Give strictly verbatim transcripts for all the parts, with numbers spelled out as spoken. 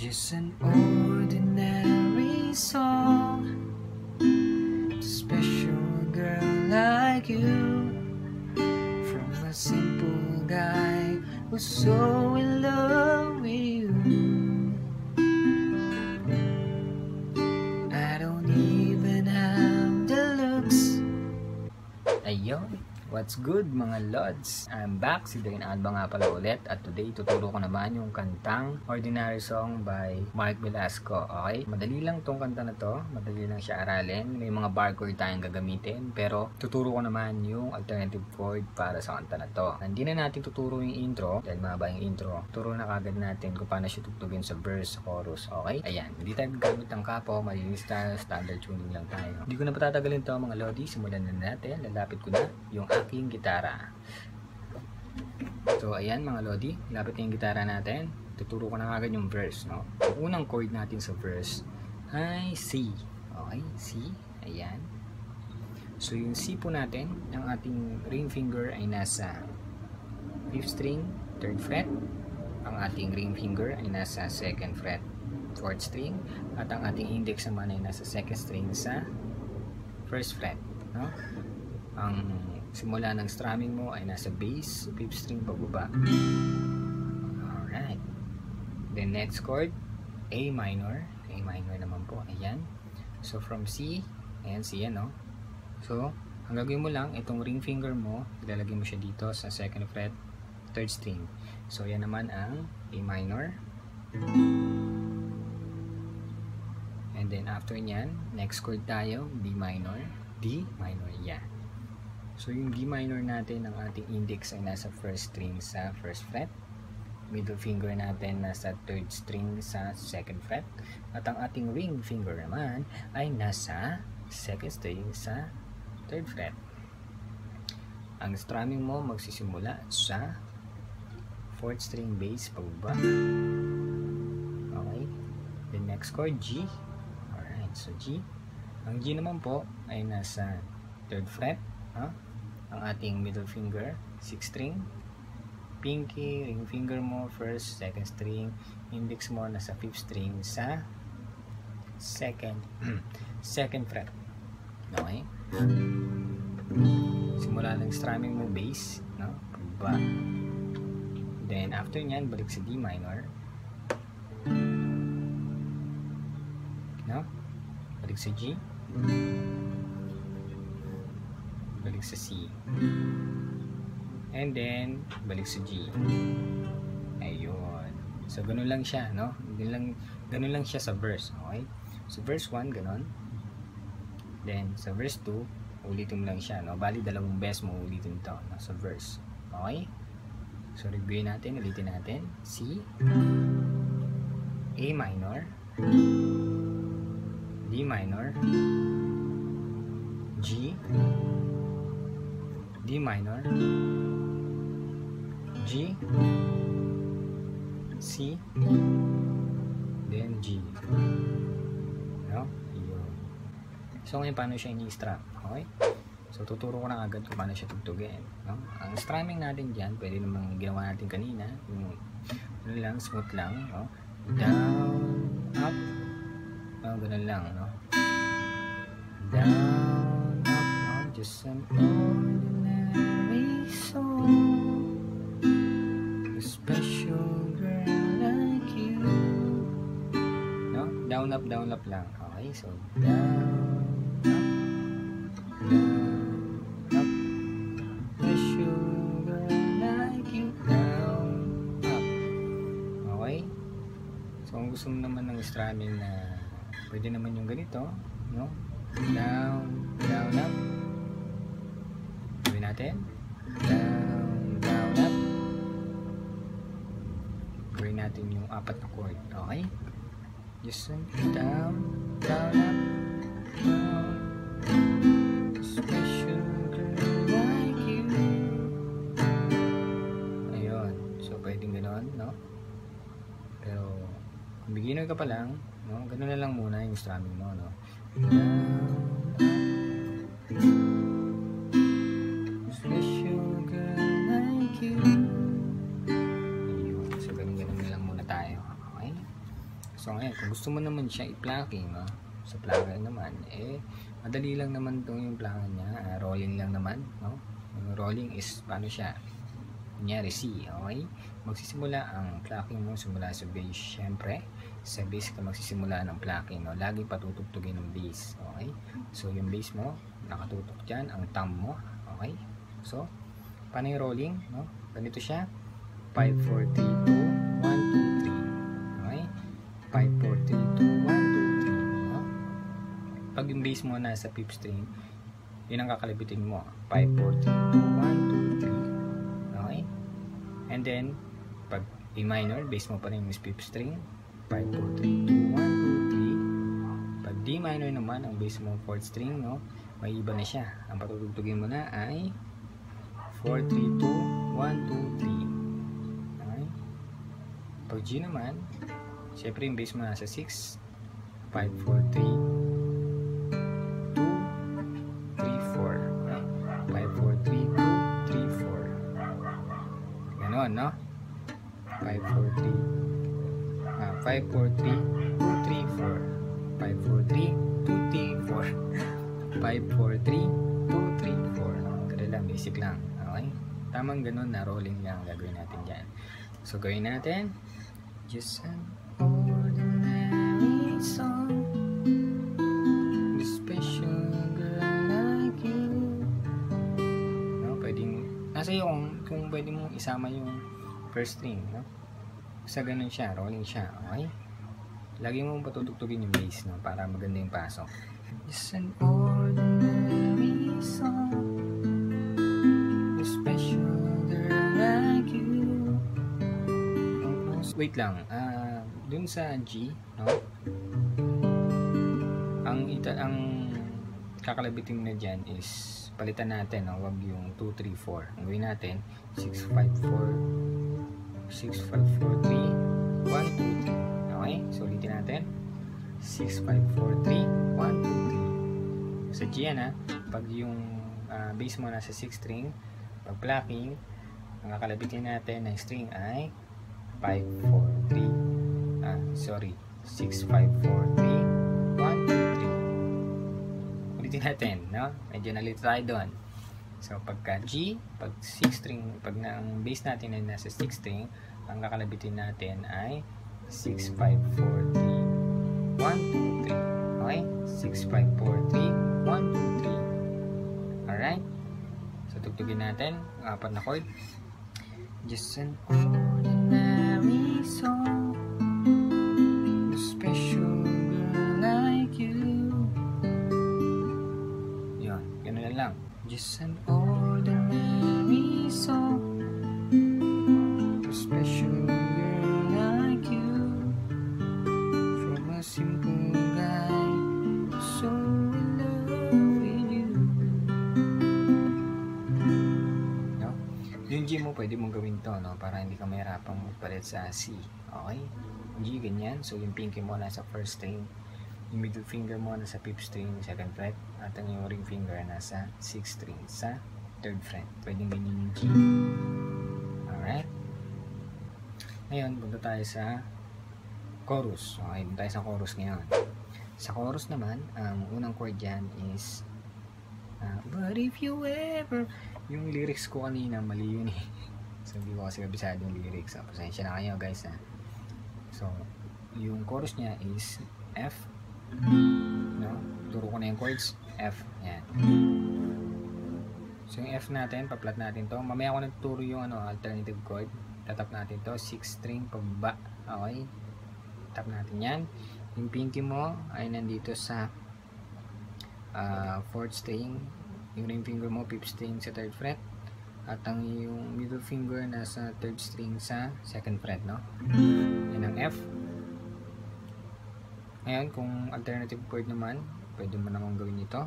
Just an ordinary song, a special girl like you, from a simple guy who's so in love with you. I don't even have the looks. Ayun, what's good mga lods? I'm back, si Dern Alba nga pala ulit, at today tuturo ko naman yung kantang Ordinary Song by Marc Velasco. Okay, madali lang tong kanta na to, madali lang siya aralin, may mga barcode tayong gagamitin, pero tuturo ko naman yung alternative chord para sa kanta na to. Hindi na natin tuturo yung intro, dahil mahaba yung intro, tuturo na kagad natin kung paano siya tutugtugin sa verse, chorus, okay? Ayan, hindi tayo gagamit ng kapo, malinis tayo, standard tuning lang tayo. Hindi ko na patatagalin to mga lodi, simulan na natin, lalapit ko na yung aking gitara. So ayan mga lodi, lapit na yung gitara natin. Tuturo ko na agad yung verse, no? Yung unang chord natin sa verse ay C. Okay, C. Ayan. So yung C po natin, ang ating ring finger ay nasa fifth string, third fret. Ang ating ring finger ay nasa second fret, fourth string. At ang ating index naman ay nasa second string sa first fret, no? Ang simula ng strumming mo ay nasa bass, fifth string pababa. Alright. The next chord, A minor. A minor naman po. Ayan. So from C, ayan C yan, no? So, ang gagawin mo lang, itong ring finger mo, ilalagay mo siya dito sa second fret, third string. So, yan naman ang A minor. And then after nyan, next chord tayo, D minor. D minor, yeah. So yung D minor natin, ang ating index ay nasa first string sa first fret. Middle finger natin nasa third string sa second fret. At ang ating ring finger naman ay nasa second string sa third fret. Ang strumming mo magsisimula sa fourth string bass pababa. Okay. The next chord, G. Alright, so G. Ang G naman po ay nasa third fret. Huh? Ang ating middle finger, sixth string, pinky, ring finger mo, first, second string, index mo nasa fifth string sa second second fret. Okay? Simula ng strumming mo, bass, no? Pababa. Then after nyan, balik sa D minor. No? Balik sa G. Balik sa C, and then balik sa G. Ayun, so ganun lang siya, no? Ganun lang, ganun lang siya sa verse. Okay, so verse one ganun, then sa verse two ulitin mo lang siya, no? Bali dalawang beses mo ulitin ito, no? Sa verse. Okay, so reviewin natin, ulitin natin. C, A minor, D minor, G, D minor, G, C, then G. No? Yun. So ngayon paano siya ini-strum? Okay? So tuturo ko na agad kung paano siya tugtugin, no? Ang strumming natin diyan, pwede namang ginawa natin kanina, yung ano lang, smooth lang, no? Down, up, oh, ganun lang, no? Down, up, up, just an ordinary song, a special girl like you. No? Down up, down up lang. Okay, so down up, down up, special girl like you. Down up. Okay? So kung gusto mo naman ng strumming na pwede naman yung ganito, no? Down, down up. Gawin natin. Down, down, up. Gawin natin yung apat na chord. Okay? Just down, down, up, down. Special girl like you. Ayun. So, pwedeng ganoon, no? Pero, kung beginner ka pa lang, no? Ganoon na lang muna yung strumming mo, no? Down, up. So ngayon, kung gusto mo naman siya i-plucking, no? Sa plaga naman, eh, madali lang naman itong yung plaga niya. Uh, rolling lang naman, no? Yung rolling is, paano siya? Kunyari C, okay? Magsisimula ang plucking mo, simula sa base, syempre. Sa base ka magsisimula ng plucking, no? Lagi patutugtugin ng base, okay? So, yung base mo, nakatutok dyan, ang thumb mo, okay? So, paano yung rolling, no? Ganito siya. five, four, three, two, one, two, three. Okay? five, four, three, two, one, two, three. No? Pag yung bass mo nasa fifth string, yun ang kakalibitin mo. five, four, three, two, one, two, three. Okay? And then, pag E minor, bass mo pa rin yung fifth string. five, four, three, two, one, two, three. Pag D minor naman, ang bass mo fourth string, no? May iba na siya. Ang patutugtugin mo na ay four, three, two, one, two, three. Pag G naman, syempre yung base mo nasa six, five, four, three, two, three, four. five, four, three, two, three, four. Ganon, no? five, four, three. Ah, five, four, three, two, three, four. five, four, three, two, three, four. five, four, three, two, three, four. Kadala, basic lang. Okay? Tamang ganon na rolling lang gagawin natin dyan. So, gawin natin. Just an ordinary song with a special girl like you. No, pwedeng, nasa yung, kung pwede mong isama yung first string, no? Sa ganun siya, rolling siya, okay? Lagi mong patutugtugin yung bass, no? Para maganda yung pasok. Just an ordinary song with a special girl like you. Wait lang, uh, dun sa G, no? Ang ita ang kakalabitin na dyan is palitan natin, no? Wag yung two, three, four. Ang gawin natin six, five, four, three, one, two, three. Okay? So ulitin natin six, five, four, three, one, two, three. Sa G yan, ha? Pag yung uh, bass mo nasa six string, pag plucking, ang kakalabitin natin ng string ay five, four, three. Ah, sorry. six, five, four, three, one, two, three. Ulitin natin, no? Medyo nalito tayo doon. So, pagka G, pag six string, pag na, ang bass natin ay nasa six string, ang kakalabitin natin ay six, five, four, three, one, two, three. Okay? six, five, four, three, one, two, three. Alright? So, tugtugin natin ang apat na chord. Just an ordinary song, a special girl like you. Yun, ganun lang. Just an ordinary song, a special girl like you. From a simple guy, so in love with you. No? Yung G mo, pwede mong gawin to, no? Para hindi ka mahirapang magpalit sa C, okay? G, ganyan. So yung pinky mo nasa first string, yung middle finger mo nasa fifth string, second fret, at ang yung ring finger nasa sixth string sa third fret. Pwede ganyan yung G. Alright? Ngayon, punta tayo sa chorus. Okay, punta tayo sa chorus ngayon. Sa chorus naman, ang unang chord dyan is uh, but if you ever... Yung lyrics ko kanina, mali yun eh. So, hindi ko kasi kabisado yung lyrics. So, pasensya na kayo, guys, ha? So, yung chorus niya is F. No? Turo ko na yung chords. F. Yan. So, yung F natin, paplat natin to. Mamaya ko nagturo yung ano, alternative chord. Tatap natin to. Six string pababa. Okay? Tap natin yan. Yung pinky mo ay nandito sa uh, fourth string. Yung ring finger mo, fifth string sa third fret. At ang yung middle finger nasa third string sa second fret, no? Yan ang F. Ngayon, kung alternative chord naman, pwede mo namang gawin ito.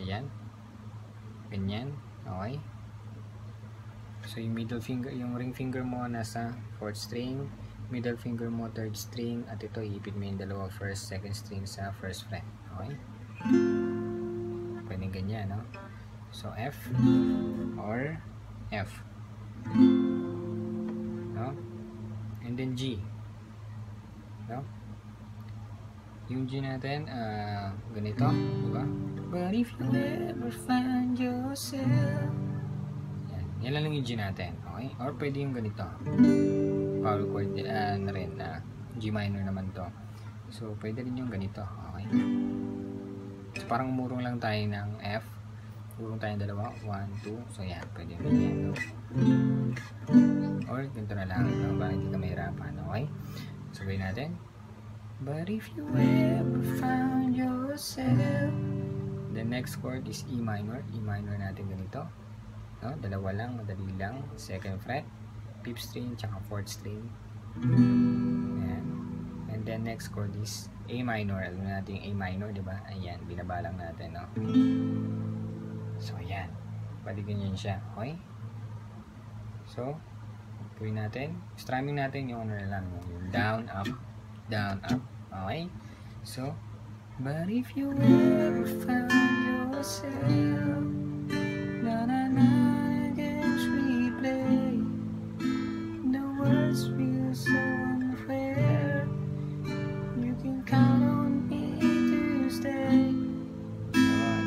Ayan. Ganyan. Okay. So, yung middle finger, yung ring finger mo nasa fourth string, middle finger mo third string, at ito, iipit mo yung dalawa first, second string sa first fret. Okay? Pwede ganyan, no? So, F or F, no? And then G, no? yung G natin, uh, ganito, diba? But if you ever find yourself, yan, yan lang yung G natin, okay? Or pwede yung ganito, power chord uh, na rin, uh, G minor naman to, so pwede rin yung ganito, okay? So, parang umurong lang tayo ng F, umurong tayo ng dalawa, one, two, so yan, pwede rin yan, no? Or ganito na lang, no? Para hindi ka mahirapan, okay? Sabihin natin, but if you ever found yourself, the next chord is E minor. E minor natin ganito, no? Dalawa lang, madali lang, second fret, fifth string, tsaka fourth string. Ayan. And then next chord is A minor. Alam natin yung A minor, diba? Ayan, binabalang natin, no? So ayan, pwede ganyan siya, okay? So, gawin natin, strumming natin yung ano lang, yung down, up, down, up, okay? So, but if you ever found yourself, not an against replay, the words feel so unfair, you can count on me to stay. Yun.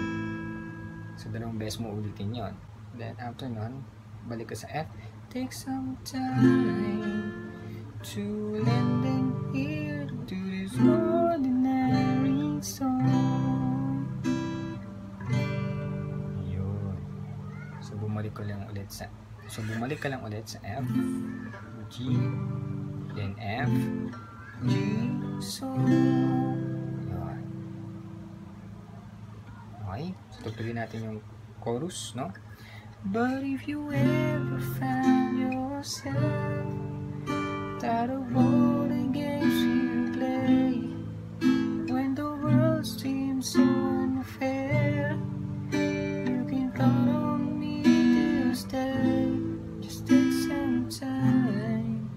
So, dalawang beses mo ulitin yun. Then, after nun, balik ka sa F. Take some time to lend an ear to this ordinary song. Yun. So bumalik ko lang ulit sa So bumalik ka lang ulit sa F, G, then F, G, so yun. Okay, so tutuloy natin yung chorus, no? But if you ever find yourself that a world against you play, when the world seems so unfair, you can count on me to stay. Just take some time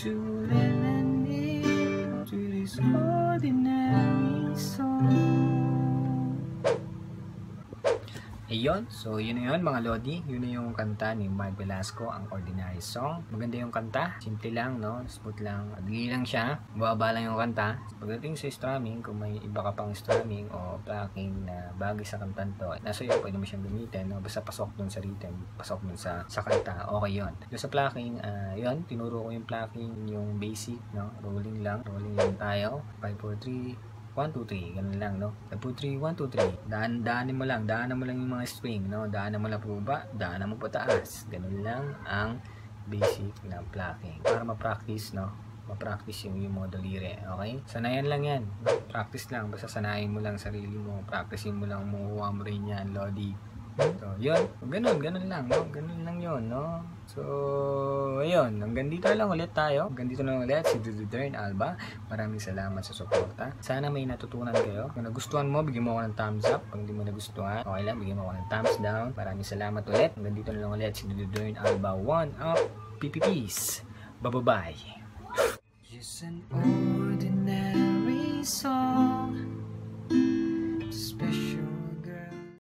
to lend an ear to this ordinary song. Ayun, so yun na yun mga Lodi, yun na yung kanta ni Marc Velasco, ang Ordinary Song. Maganda yung kanta, simple lang, no? Smooth lang, adili lang siya, bababa lang yung kanta. Pagdating sa strumming, kung may iba ka pang strumming o plucking na bagay sa kantan to, nasa iyo, pwede mo siyang gamitin, no? Basta pasok dun sa rhythm, pasok dun sa, sa kanta, okay yun. Doon sa plucking, uh, yun, tinuro ko yung plucking, yung basic, no? Rolling lang, rolling lang tayo, five, four, three, one, two, three, ganun lang, no? one, two, three, one, two, three. Daan, daanin mo lang, daanan mo lang yung mga string, no? Daanan mo lang po ba, daanan mo pataas. Ganun lang ang basic na plucking. Para ma-practice, no? Ma-practice yung, yung mga daliri, okay? Sanayan lang yan. Practice lang. Basta sanayin mo lang sarili mo. Practicein mo lang, mukuha mo rin yan, Lodi. So, yun. Ganun, ganun lang, no? Ganun lang yun, no? So, ayun. Hanggang dito lang ulit tayo. Hanggang dito lang ulit si Dern Alba. Maraming salamat sa suporta. Sana may natutunan kayo. Kung nagustuhan mo, bigyan mo ako ng thumbs up. Kung hindi mo nagustuhan, okay lang, bigyan mo ako ng thumbs down. Maraming salamat ulit. Hanggang dito lang ulit si Dern Alba. One up. P P Ps. Bye-bye. Just an ordinary song.